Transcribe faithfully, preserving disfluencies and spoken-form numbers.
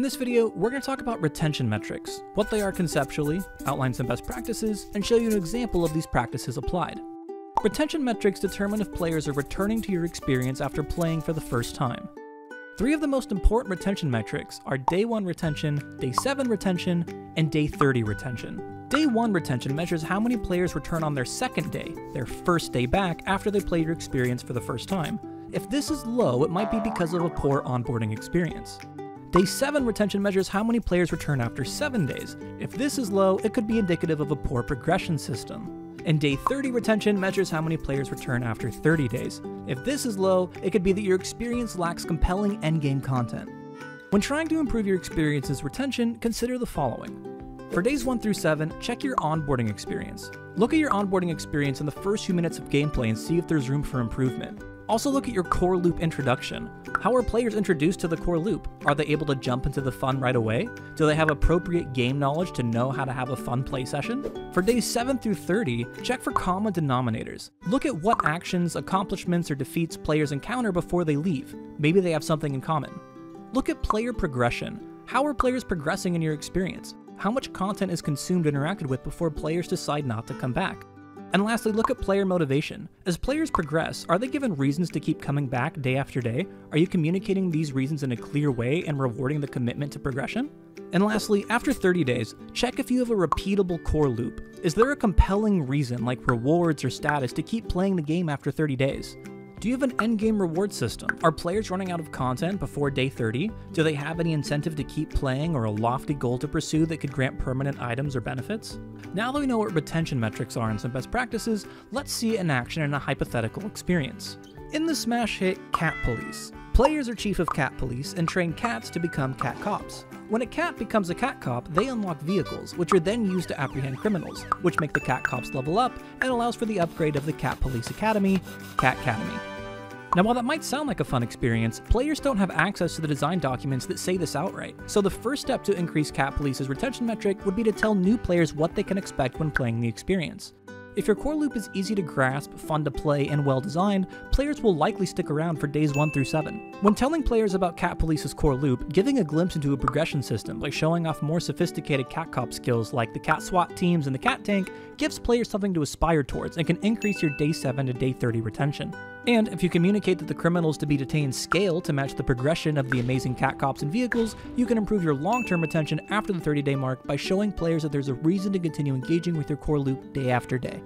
In this video, we're going to talk about retention metrics, what they are conceptually, outline some best practices, and show you an example of these practices applied. Retention metrics determine if players are returning to your experience after playing for the first time. Three of the most important retention metrics are Day one retention, Day seven retention, and Day thirty retention. Day one retention measures how many players return on their second day, their first day back, after they played your experience for the first time. If this is low, it might be because of a poor onboarding experience. Day seven retention measures how many players return after seven days. If this is low, it could be indicative of a poor progression system. And Day thirty retention measures how many players return after thirty days. If this is low, it could be that your experience lacks compelling endgame content. When trying to improve your experience's retention, consider the following. For days one through seven, check your onboarding experience. Look at your onboarding experience in the first few minutes of gameplay and see if there's room for improvement. Also look at your core loop introduction. How are players introduced to the core loop? Are they able to jump into the fun right away? Do they have appropriate game knowledge to know how to have a fun play session? For days seven through thirty, check for common denominators. Look at what actions, accomplishments, or defeats players encounter before they leave. Maybe they have something in common. Look at player progression. How are players progressing in your experience? How much content is consumed and interacted with before players decide not to come back? And lastly, look at player motivation. As players progress, are they given reasons to keep coming back day after day? Are you communicating these reasons in a clear way and rewarding the commitment to progression? And lastly, after thirty days, check if you have a repeatable core loop. Is there a compelling reason, like rewards or status, to keep playing the game after thirty days? Do you have an endgame reward system? Are players running out of content before day thirty? Do they have any incentive to keep playing or a lofty goal to pursue that could grant permanent items or benefits? Now that we know what retention metrics are and some best practices, let's see it in action in a hypothetical experience. In the smash hit Cat Police, players are chief of cat police and train cats to become cat cops. When a cat becomes a cat cop, they unlock vehicles, which are then used to apprehend criminals, which make the cat cops level up and allows for the upgrade of the Cat Police Academy, Cat Academy. Now, while that might sound like a fun experience, players don't have access to the design documents that say this outright, so the first step to increase Cat Police's retention metric would be to tell new players what they can expect when playing the experience. If your core loop is easy to grasp, fun to play, and well-designed, players will likely stick around for days one through seven. When telling players about Cat Police's core loop, giving a glimpse into a progression system by showing off more sophisticated cat cop skills like the cat SWAT teams and the cat tank gives players something to aspire towards and can increase your day seven to day thirty retention. And if you communicate that the criminals to be detained scale to match the progression of the amazing cat cops and vehicles, you can improve your long-term retention after the thirty-day mark by showing players that there's a reason to continue engaging with your core loop day after day.